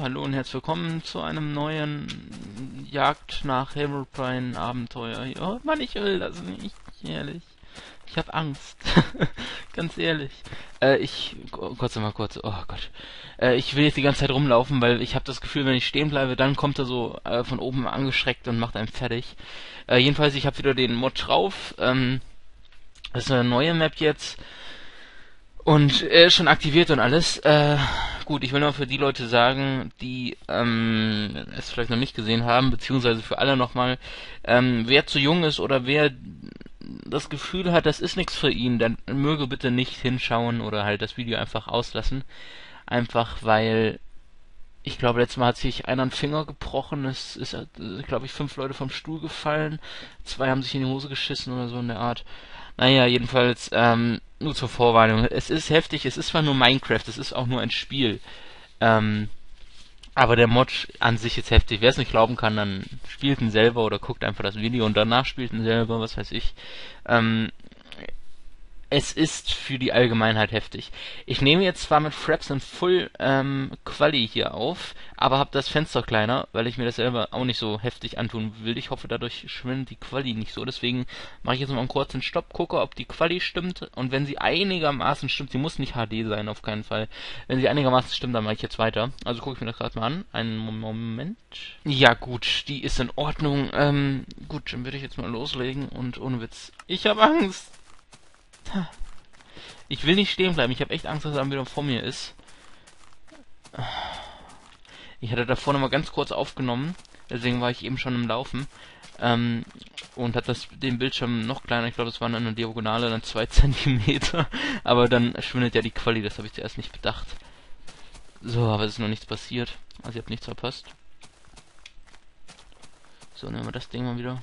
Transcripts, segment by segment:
hallo und herzlich willkommen zu einem neuen Jagd nach Herobrine Abenteuer. Oh Mann, ich will das nicht, ehrlich. Ich hab Angst. Ganz ehrlich. Ich will jetzt die ganze Zeit rumlaufen, weil ich habe das Gefühl, wenn ich stehen bleibe, dann kommt er so von oben angeschreckt und macht einen fertig. Jedenfalls, ich habe wieder den Mod drauf. Das ist eine neue Map jetzt. Und er ist schon aktiviert und alles. Gut, ich will nur für die Leute sagen, die es vielleicht noch nicht gesehen haben, beziehungsweise für alle nochmal, wer zu jung ist oder wer das Gefühl hat, das ist nichts für ihn, dann möge bitte nicht hinschauen oder halt das Video einfach auslassen. Einfach weil, ich glaube, letztes Mal hat sich einer einen Finger gebrochen, es ist, glaube ich, 5 Leute vom Stuhl gefallen, 2 haben sich in die Hose geschissen oder so in der Art. Naja, jedenfalls, nur zur Vorwarnung. Es ist heftig, es ist zwar nur Minecraft, es ist auch nur ein Spiel. Aber der Mod an sich ist heftig. Wer es nicht glauben kann, dann spielt ihn selber oder guckt einfach das Video und danach spielt ihn selber, was weiß ich. Es ist für die Allgemeinheit heftig. Ich nehme jetzt zwar mit Fraps in Full Quali hier auf, aber habe das Fenster kleiner, weil ich mir das selber auch nicht so heftig antun will. Ich hoffe, dadurch schwindet die Quali nicht so. Deswegen mache ich jetzt mal einen kurzen Stopp, gucke, ob die Quali stimmt. Und wenn sie einigermaßen stimmt, sie muss nicht HD sein, auf keinen Fall. Wenn sie einigermaßen stimmt, dann mache ich jetzt weiter. Also gucke ich mir das gerade mal an. Einen Moment. Ja gut, die ist in Ordnung. Gut, dann würde ich jetzt mal loslegen und ohne Witz. Ich habe Angst. Ich will nicht stehen bleiben. Ich habe echt Angst, dass er wieder vor mir ist. Ich hatte davor nochmal ganz kurz aufgenommen. Deswegen war ich eben schon im Laufen. Und hat den Bildschirm noch kleiner. Ich glaube, das waren eine Diagonale, dann 2 Zentimeter. Aber dann schwindet ja die Quali. Das habe ich zuerst nicht bedacht. So, aber es ist noch nichts passiert. Also, ich habe nichts verpasst. So, nehmen wir das Ding mal wieder.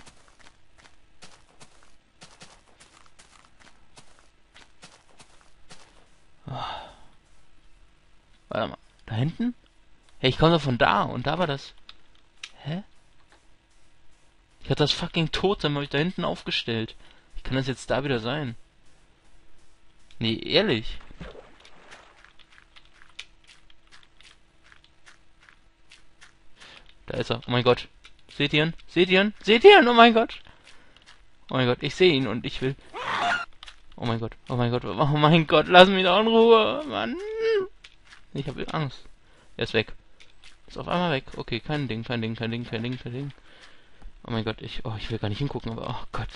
Warte mal, da hinten? Hey, ich komme doch von da und da war das. Hä? Ich hatte das fucking Totem, habe ich da hinten aufgestellt. Wie kann das jetzt da wieder sein? Nee, ehrlich. Da ist er. Oh mein Gott. Seht ihr ihn? Seht ihr ihn? Seht ihr ihn? Oh mein Gott. Oh mein Gott, ich sehe ihn und ich will... Oh mein Gott, oh mein Gott, oh mein Gott, lass mich doch in Ruhe, Mann. Ich habe Angst. Er ist weg. Ist auf einmal weg. Okay, kein Ding, kein Ding, kein Ding, kein Ding, kein Ding. Oh mein Gott, ich will gar nicht hingucken, aber oh Gott.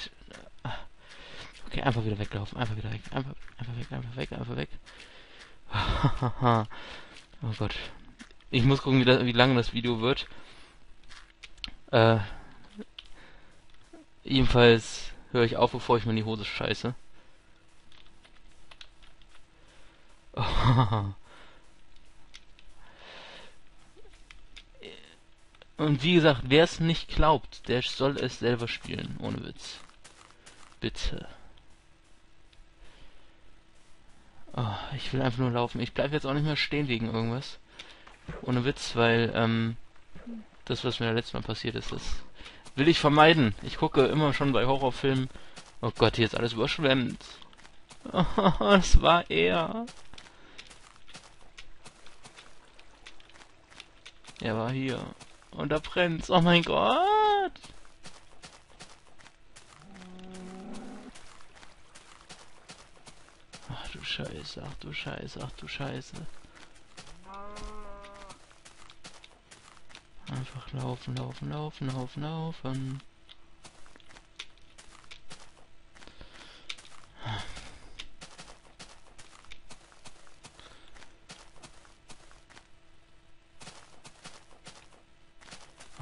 Okay, einfach wieder weglaufen, einfach wieder weg, einfach weg, einfach weg, einfach weg. Oh Gott. Ich muss gucken, wie lange das Video wird. Jedenfalls höre ich auf, bevor ich mir in die Hose scheiße. Und wie gesagt, wer es nicht glaubt, der soll es selber spielen, ohne Witz. Bitte. Oh, ich will einfach nur laufen. Ich bleibe jetzt auch nicht mehr stehen wegen irgendwas. Ohne Witz, weil das, was mir letztes Mal passiert ist, das will ich vermeiden. Ich gucke immer schon bei Horrorfilmen. Oh Gott, hier ist alles überschwemmt. Oh, es war er. Er war hier. Und da brennt's. Oh mein Gott. Ach du Scheiße, ach du Scheiße, ach du Scheiße. Einfach laufen, laufen, laufen, laufen, laufen.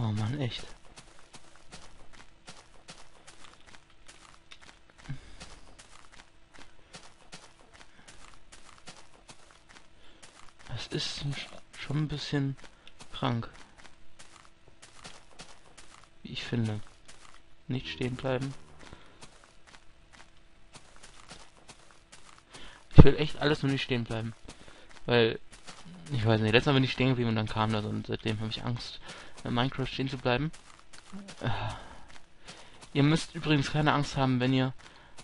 Oh Mann, echt. Das ist schon ein bisschen krank. Wie ich finde. Nicht stehen bleiben. Ich will echt alles nur nicht stehen bleiben. Weil, ich weiß nicht, letztes Mal bin ich stehen geblieben und dann kam das und seitdem habe ich Angst, in Minecraft stehen zu bleiben. Ihr müsst übrigens keine Angst haben, wenn ihr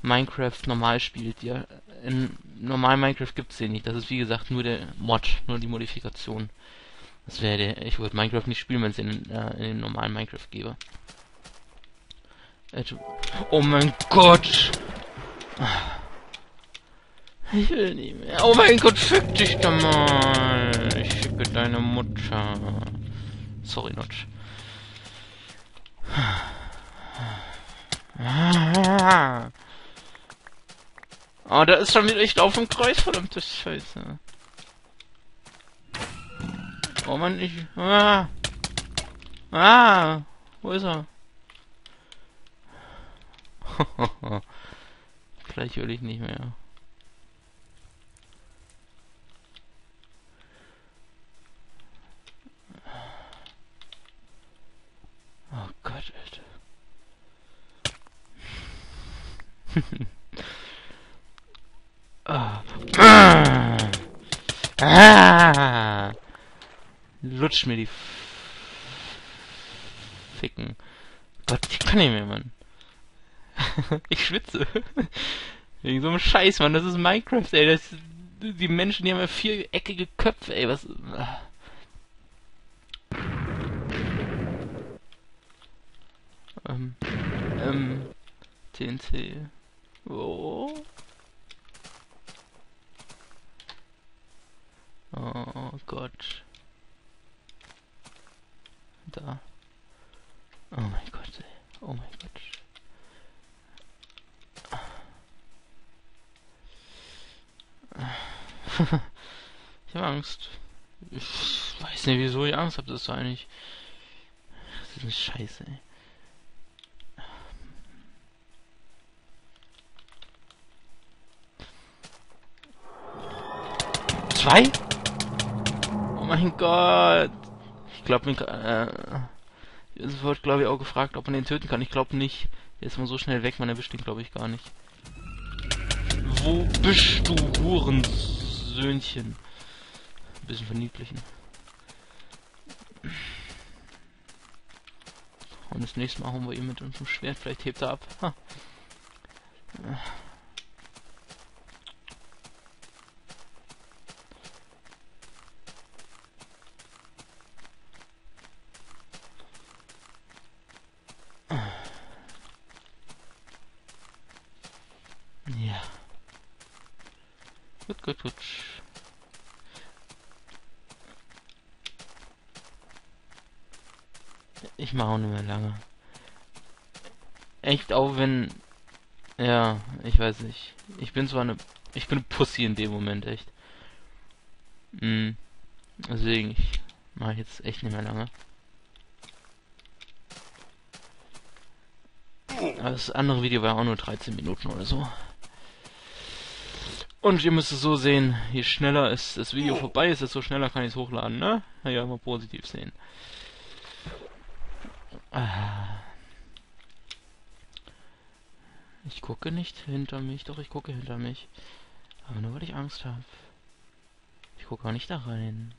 Minecraft normal spielt. In normal Minecraft gibt es den nicht. Das ist wie gesagt nur der Mod, nur die Modifikation. Das wäre der. Ich würde Minecraft nicht spielen, wenn es in den normalen Minecraft gäbe. Oh mein Gott! Ich will nicht mehr. Oh mein Gott, fick dich da mal! Ich schicke deine Mutter. Sorry, Notch. Oh, da ist schon wieder. Ich laufe im Kreis, verdammte Scheiße. Oh Mann, ich. Wo ist er? Vielleicht will ich nicht mehr. Oh Gott, Alter. Lutsch mir die Ficken. Gott, ich kann nicht mehr, Mann. Ich schwitze. Wegen so einem Scheiß, Mann. Das ist Minecraft, ey. Das, die Menschen, die haben ja viereckige Köpfe, ey. Was... TNT. Oh. Oh Gott. Da. Oh mein Gott, ey. Oh mein Gott. Ich habe Angst. Ich weiß nicht, wieso ich Angst habe, das ist eigentlich... Das ist eine Scheiße, ey. Zwei? Oh mein Gott! Ich glaube, es wird, glaube ich, auch gefragt, ob man den töten kann. Ich glaube nicht. Der ist mal so schnell weg, man erwischt ihn, glaube ich, gar nicht. Wo bist du, Hurensöhnchen? Ein bisschen verniedlichen. Und das nächste Mal hauen wir ihn mit unserem Schwert. Vielleicht hebt er ab. Ha. Ja. Gut. Ich mache auch nicht mehr lange. Echt, auch wenn... Ja, ich weiß nicht. Ich bin eine Pussy in dem Moment, echt. Mhm. Deswegen, ich mache jetzt echt nicht mehr lange. Aber das andere Video war auch nur 13 Minuten oder so. Und ihr müsst es so sehen, je schneller ist das Video vorbei ist, desto schneller kann ich es hochladen, ne? Naja, immer positiv sehen. Ich gucke nicht hinter mich, doch ich gucke hinter mich. Aber nur weil ich Angst habe. Ich gucke auch nicht da rein.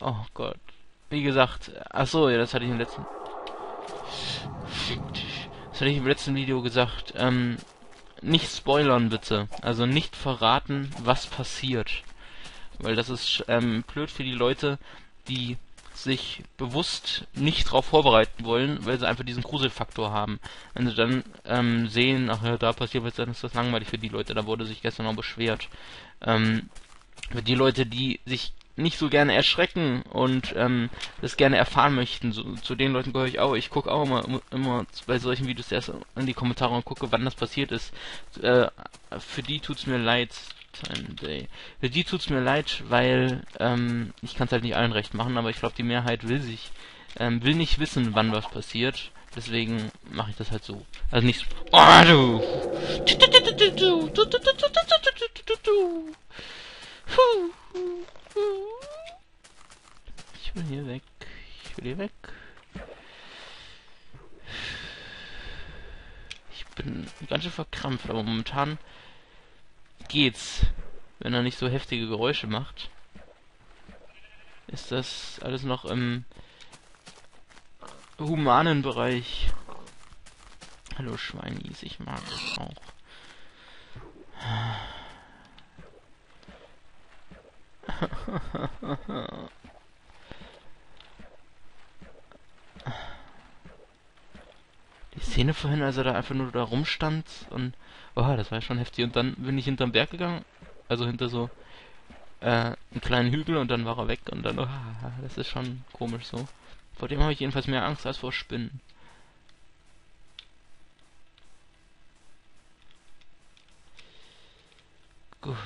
Oh Gott. Wie gesagt, achso, ja, das hatte ich im letzten... Das hatte ich im letzten Video gesagt, nicht spoilern bitte, also nicht verraten, was passiert, weil das ist blöd für die Leute, die sich bewusst nicht darauf vorbereiten wollen, weil sie einfach diesen Gruselfaktor haben. Wenn sie dann sehen, ach ja, da passiert was, dann ist das langweilig für die Leute, da wurde sich gestern noch beschwert. Für die Leute, die sich nicht so gerne erschrecken und das gerne erfahren möchten. So, zu den Leuten gehöre ich auch. Ich gucke auch immer bei solchen Videos erst in die Kommentare und gucke, wann das passiert ist. Für die tut's mir leid. Für die tut's mir leid, weil ich kann es halt nicht allen recht machen, aber ich glaube, die Mehrheit will nicht wissen, wann was passiert. Deswegen mache ich das halt so. Also nicht so. Oh, du! Ich will hier weg. Ich will hier weg. Ich bin ganz schön verkrampft, aber momentan geht's. Wenn er nicht so heftige Geräusche macht, ist das alles noch im humanen Bereich. Hallo Schweinis, ich mag es auch. Die Szene vorhin, als er da einfach nur da rumstand und... Oh, das war schon heftig. Und dann bin ich hinterm Berg gegangen, also hinter so einen kleinen Hügel, und dann war er weg und dann... Oh, das ist schon komisch so. Vor dem habe ich jedenfalls mehr Angst als vor Spinnen. Gut.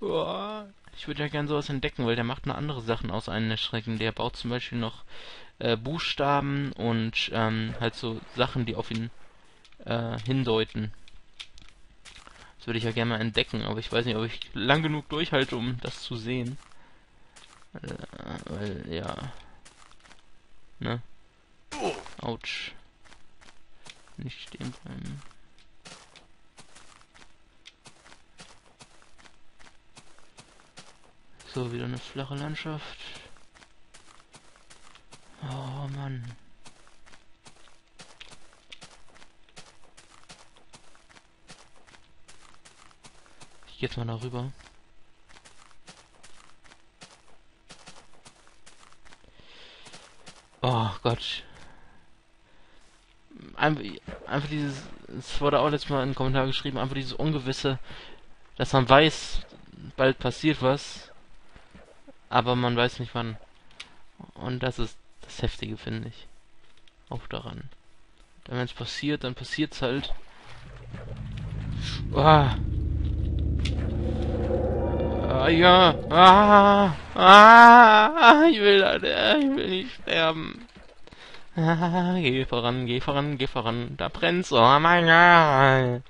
Oh, ich würde ja gerne sowas entdecken, weil der macht noch andere Sachen aus einem Schrecken. Der baut zum Beispiel noch Buchstaben und halt so Sachen, die auf ihn hindeuten. Das würde ich ja gerne mal entdecken, aber ich weiß nicht, ob ich lang genug durchhalte, um das zu sehen. Weil, ja. Ne? Autsch. Nicht stehen bleiben. So, wieder eine flache Landschaft. Oh Mann. Ich geh jetzt mal da rüber. Oh Gott. Einfach dieses, es wurde auch letztes Mal in den Kommentaren geschrieben, einfach dieses Ungewisse, dass man weiß, bald passiert was. Aber man weiß nicht wann. Und das ist das Heftige, finde ich. Auch daran. Wenn es passiert, dann passiert's halt. Ah. Ah, ja. Ah. Ah. Ich will nicht sterben. Ah. Geh voran, geh voran, geh voran. Da brennt's. Oh mein Gott.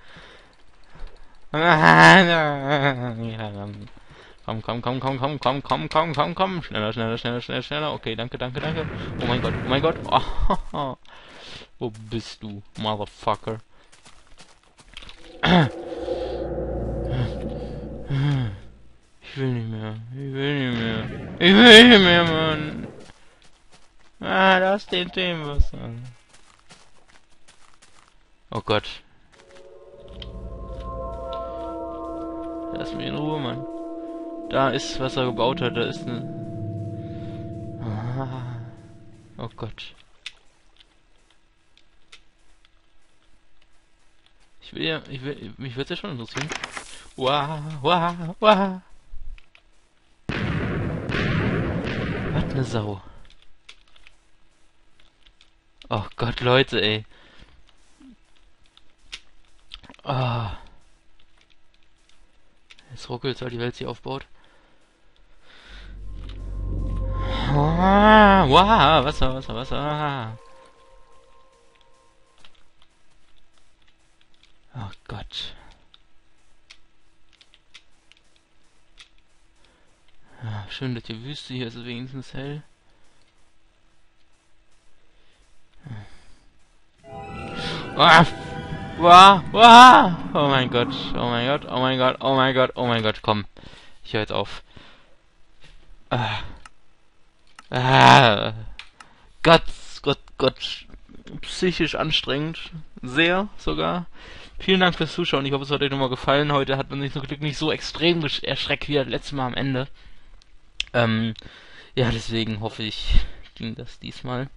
Ah. Geh voran. Komm, komm, komm, komm, komm, komm, komm, komm, komm, komm. Schneller, schneller, schneller, schneller, schneller. Okay, danke, danke, danke. Oh mein Gott, oh mein Gott. Oh. Wo bist du, Motherfucker? Ich will nicht mehr. Ich will nicht mehr. Ich will nicht mehr, Mann. Ah, da ist den Themenwasser. Oh Gott. Lass mich in Ruhe, Mann. Da ist, was er gebaut hat, da ist eine... Ah. Oh Gott. Mich würde es ja schon interessieren. Wow, wow, wow. Was eine Sau. Oh Gott, Leute, ey. Ah. Jetzt ruckelt, weil die Welt sich aufbaut. Wow, wow, Wasser, Wasser, Wasser. Oh Gott. Ja, schön, dass die Wüste hier ist, wenigstens hell. Ah, wow, wow. Oh mein Gott, oh mein Gott, oh mein Gott, oh mein Gott, oh mein Gott, komm. Ich höre jetzt auf. Ah. Ah, Gott, Gott, Gott. Psychisch anstrengend. Sehr sogar. Vielen Dank fürs Zuschauen. Ich hoffe, es hat euch nochmal gefallen. Heute hat man sich zum Glück nicht so extrem erschreckt wie das letzte Mal am Ende. Ja, deswegen hoffe ich, ging das diesmal.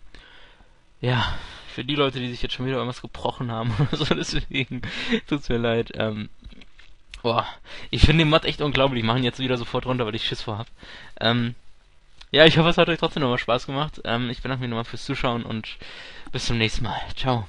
Ja, für die Leute, die sich jetzt schon wieder irgendwas gebrochen haben oder so, deswegen tut's mir leid. Boah, ich finde den Mod echt unglaublich. Ich mache ihn jetzt wieder sofort runter, weil ich Schiss vor hab. Ja, ich hoffe, es hat euch trotzdem nochmal Spaß gemacht. Ich bedanke mich nochmal fürs Zuschauen und bis zum nächsten Mal. Ciao.